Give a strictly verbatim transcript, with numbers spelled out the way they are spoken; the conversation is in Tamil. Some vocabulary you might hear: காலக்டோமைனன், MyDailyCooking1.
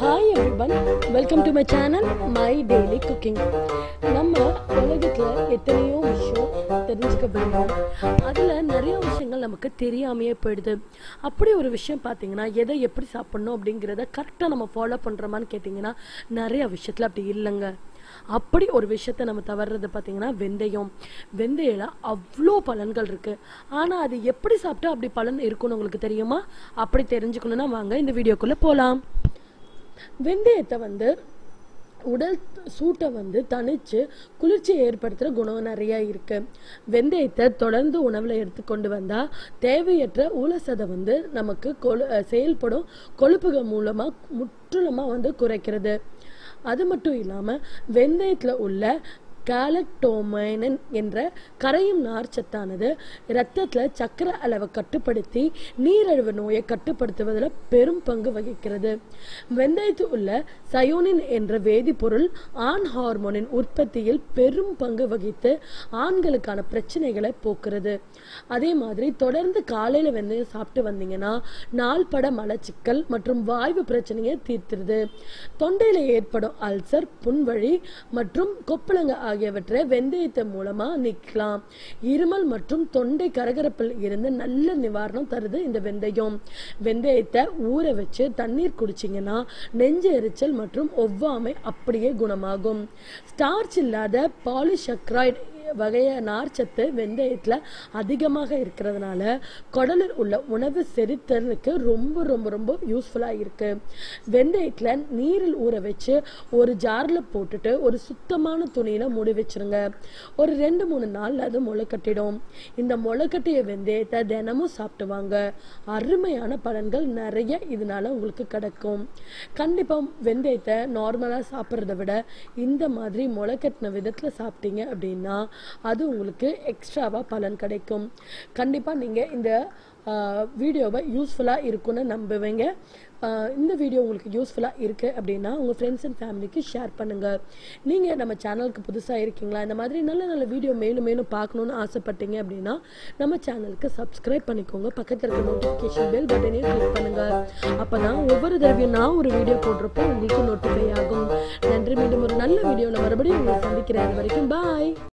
Hi everyone, welcome to my channel My Daily Cooking. நம்ம உலகத்துல எத்தனையோ விஷயம் தெரிஞ்சுக்க விரும்புவோம். அதுல நிறைய விஷயங்கள் நமக்கு தெரியாமையே போயிடுது. அப்படி ஒரு விஷயம் பாத்தீங்கன்னா எதை எப்படி சாப்பிடணும் அப்படிங்கறத கரெக்ட்டா நம்ம ஃபாலோ பண்றோமான்னு கேட்டிங்கன்னா நிறைய விஷயத்துல அப்படி இல்லங்க. அப்படி ஒரு விஷயத்தை நம்ம தவறது பாத்தீங்கன்னா வெந்தயம். வெந்தயல அவ்ளோ பலன்கள் இருக்கு. ஆனா அது எப்படி சாப்பிட்டா அப்படி பலன் இருக்குன்னு உங்களுக்கு தெரியுமா? அப்படி தெரிஞ்சுக்கணும்னா வாங்க இந்த வீடியோக்குள்ள போலாம். வெந்தயத்தை வந்து உடல் சூட்டை வந்து தணிச்சு குளிர்ச்சி ஏற்படுத்துற குணம் நிறைய இருக்கு. வெந்தயத்தை தொடர்ந்து உணவுல எடுத்துக்கொண்டு வந்தா தேவையற்ற ஊலசதை வந்து நமக்கு செயல்படும் கொழுப்புகள் மூலமா முற்றிலுமா வந்து குறைக்கிறது. அது மட்டும் இல்லாம வெந்தயத்துல உள்ள காலக்டோமைனன் என்ற கரையும் நார்ச்சத்தானது இரத்தத்துல சக்கரை அளவை கட்டுப்படுத்தி நீரிழிவு நோயை கட்டுப்படுத்துவதில் பெரும் பங்கு வகிக்கிறது. வெந்தயத்தில் உள்ள சயோனின் என்ற வேதிப்பொருள் ஆண் ஹார்மோனின் உற்பத்தியில் பெரும் பங்கு வகித்து ஆண்களுக்கான பிரச்சனைகளை போக்குறது. அதே மாதிரி தொடர்ந்து காலையில வெந்தயம் சாப்பிட்டு வந்தீங்கன்னா நாள்பட மலச்சிக்கல் மற்றும் வாய்வு பிரச்சனையை தீர்த்துருது. தொண்டையில ஏற்படும் அல்சர், புண்வழி மற்றும் கொப்பளங்க ஆகியவற்றை வெந்தயத்தின் மூலமா நீக்கலாம். இருமல் மற்றும் தொண்டை கரகரப்பில் இருந்து நல்ல நிவாரணம் தருது இந்த வெந்தயம். வெந்தயத்தை ஊற வச்சு தண்ணீர் குடிச்சிங்கன்னா நெஞ்சு எரிச்சல் மற்றும் ஒவ்வாமை அப்படியே குணமாகும். ஸ்டார்ச் இல்லாத பாலிசக்கரைடு வகைய நார்ச்சத்து வெந்தயத்தில் அதிகமாக இருக்கிறதுனால கடலில் உள்ள உணவு செரித்தலுக்கு ரொம்ப ரொம்ப ரொம்ப யூஸ்ஃபுல்லாக இருக்கு. வெந்தயத்தில் நீரில் ஊற வச்சு ஒரு ஜாரில் போட்டுட்டு ஒரு சுத்தமான துணியில் மூடி வச்சிருங்க. ஒரு ரெண்டு மூணு நாள் அது முளைக்கட்டிடும். இந்த முளைக்கட்டிய வெந்தயத்தை தினமும் சாப்பிடுவாங்க. அருமையான பலன்கள் நிறைய இதனால உங்களுக்கு கிடைக்கும். கண்டிப்பாக வெந்தயத்தை நார்மலாக சாப்பிட்றத விட இந்த மாதிரி முளைக்கட்டின விதத்தில் சாப்பிட்டீங்க அப்படின்னா அது உங்களுக்கு எக்ஸ்ட்ராவா பலன் கிடைக்கும். கண்டிப்பா நீங்க இந்த வீடியோவை யூஸ்ஃபுல்லாக இருக்குன்னு நம்புவீங்க. இந்த வீடியோ உங்களுக்கு யூஸ்ஃபுல்லாக இருக்குது அப்படின்னா உங்கள் ஃப்ரெண்ட்ஸ் அண்ட் ஃபேமிலிக்கு ஷேர் பண்ணுங்கள். நீங்கள் நம்ம சேனலுக்கு புதுசாக இருக்கீங்களா, இந்த மாதிரி நல்ல நல்ல வீடியோ மேலும் மேலும் பார்க்கணுன்னு ஆசைப்பட்டீங்க அப்படின்னா நம்ம சேனலுக்கு சப்ஸ்கிரைப் பண்ணிக்கோங்க. பக்கத்தில் இருக்க நோட்டிஃபிகேஷன் பெல் பட்டனையும் கிளிக் பண்ணுங்கள். அப்போ தான் ஒவ்வொரு தடவையும் நான் ஒரு வீடியோ போடுறப்போ உங்களுக்கு நோட்டிஃபை ஆகும். நன்றி. மீண்டும் ஒரு நல்ல வீடியோவில் மறுபடியும் உங்களை சந்திக்கிறேன். அது வரைக்கும் பாய்.